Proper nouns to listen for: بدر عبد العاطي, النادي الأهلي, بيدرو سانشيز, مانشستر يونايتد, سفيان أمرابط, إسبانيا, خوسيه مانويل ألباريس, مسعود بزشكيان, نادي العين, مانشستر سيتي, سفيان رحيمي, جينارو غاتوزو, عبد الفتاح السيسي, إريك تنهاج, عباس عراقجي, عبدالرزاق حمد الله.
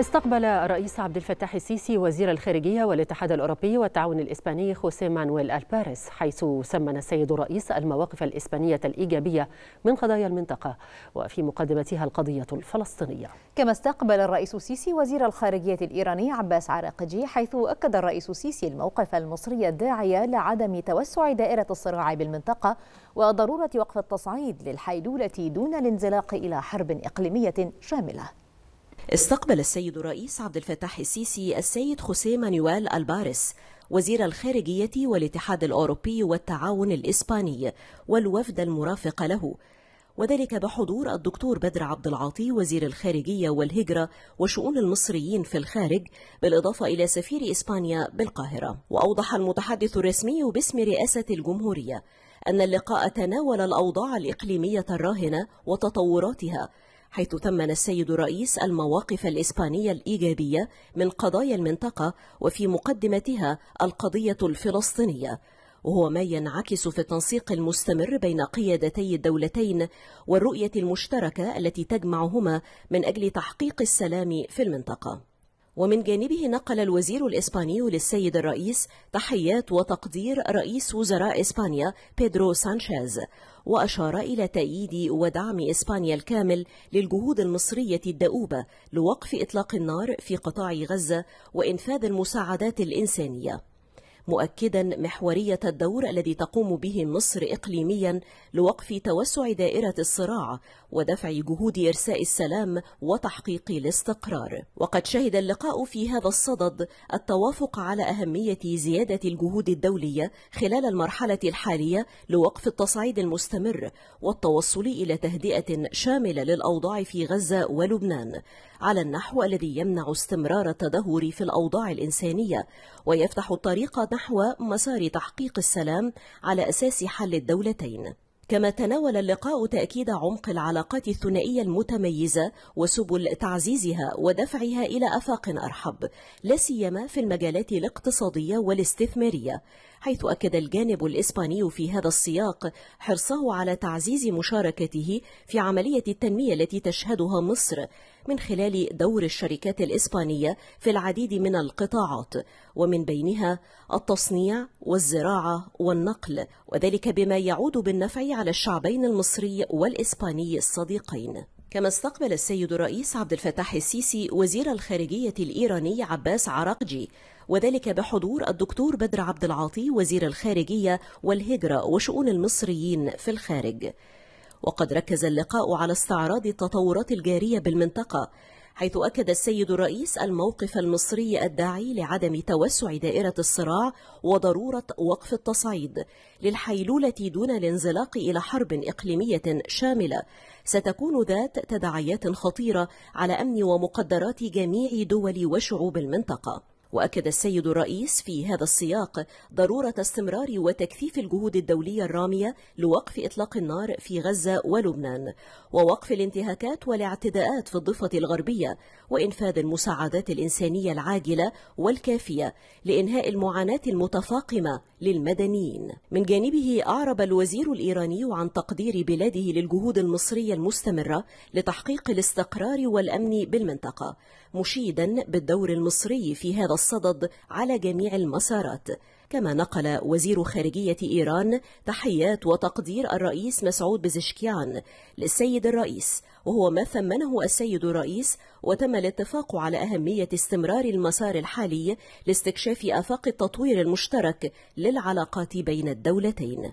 استقبل الرئيس عبد الفتاح السيسي وزير الخارجية والاتحاد الأوروبي والتعاون الإسباني خوسيه مانويل ألباريس، حيث سمن السيد الرئيس المواقف الإسبانية الإيجابية من قضايا المنطقة وفي مقدمتها القضية الفلسطينية. كما استقبل الرئيس السيسي وزير الخارجية الإيراني عباس عراقجي، حيث أكد الرئيس السيسي الموقف المصري الداعية لعدم توسع دائرة الصراع بالمنطقة وضرورة وقف التصعيد للحيلولة دون الانزلاق إلى حرب إقليمية شاملة. استقبل السيد الرئيس عبد الفتاح السيسي السيد خوسيه مانويل ألباريس وزير الخارجية والاتحاد الأوروبي والتعاون الإسباني والوفد المرافق له، وذلك بحضور الدكتور بدر عبد العاطي وزير الخارجية والهجرة وشؤون المصريين في الخارج، بالإضافة إلى سفير إسبانيا بالقاهرة. وأوضح المتحدث الرسمي باسم رئاسة الجمهورية أن اللقاء تناول الأوضاع الإقليمية الراهنة وتطوراتها، حيث ثمن السيد الرئيس المواقف الإسبانية الإيجابية من قضايا المنطقة وفي مقدمتها القضية الفلسطينية، وهو ما ينعكس في التنسيق المستمر بين قيادتي الدولتين والرؤية المشتركة التي تجمعهما من أجل تحقيق السلام في المنطقة. ومن جانبه نقل الوزير الإسباني للسيد الرئيس تحيات وتقدير رئيس وزراء إسبانيا بيدرو سانشيز، وأشار إلى تأييد ودعم إسبانيا الكامل للجهود المصرية الدؤوبة لوقف إطلاق النار في قطاع غزة وإنفاذ المساعدات الإنسانية، مؤكدا محورية الدور الذي تقوم به مصر إقليميا لوقف توسع دائرة الصراع ودفع جهود إرساء السلام وتحقيق الاستقرار. وقد شهد اللقاء في هذا الصدد التوافق على أهمية زيادة الجهود الدولية خلال المرحلة الحالية لوقف التصعيد المستمر والتوصل إلى تهدئة شاملة للأوضاع في غزة ولبنان على النحو الذي يمنع استمرار التدهور في الأوضاع الإنسانية ويفتح الطريق نحو مسار تحقيق السلام على أساس حل الدولتين. كما تناول اللقاء تأكيد عمق العلاقات الثنائية المتميزة وسبل تعزيزها ودفعها إلى آفاق أرحب، لا سيما في المجالات الاقتصادية والاستثمارية، حيث أكد الجانب الإسباني في هذا السياق حرصه على تعزيز مشاركته في عملية التنمية التي تشهدها مصر من خلال دور الشركات الإسبانية في العديد من القطاعات، ومن بينها التصنيع والزراعة والنقل، وذلك بما يعود بالنفع على الشعبين المصري والإسباني الصديقين. كما استقبل السيد الرئيس عبد الفتاح السيسي وزير الخارجية الإيراني عباس عراقجي، وذلك بحضور الدكتور بدر عبد العاطي وزير الخارجية والهجرة وشؤون المصريين في الخارج. وقد ركز اللقاء على استعراض التطورات الجارية بالمنطقة، حيث أكد السيد الرئيس الموقف المصري الداعي لعدم توسع دائرة الصراع وضرورة وقف التصعيد للحيلولة دون الانزلاق إلى حرب إقليمية شاملة ستكون ذات تداعيات خطيرة على أمن ومقدرات جميع دول وشعوب المنطقة. وأكد السيد الرئيس في هذا السياق ضرورة استمرار وتكثيف الجهود الدولية الرامية لوقف إطلاق النار في غزة ولبنان ووقف الانتهاكات والاعتداءات في الضفة الغربية وإنفاذ المساعدات الإنسانية العاجلة والكافية لإنهاء المعاناة المتفاقمة للمدنيين. من جانبه أعرب الوزير الإيراني عن تقدير بلاده للجهود المصرية المستمرة لتحقيق الاستقرار والأمن بالمنطقة، مشيدا بالدور المصري في هذا الصدد على جميع المسارات. كما نقل وزير خارجية إيران تحيات وتقدير الرئيس مسعود بزشكيان للسيد الرئيس، وهو ما ثمنه السيد الرئيس، وتم الاتفاق على أهمية استمرار المسار الحالي لاستكشاف آفاق التطوير المشترك للعلاقات بين الدولتين.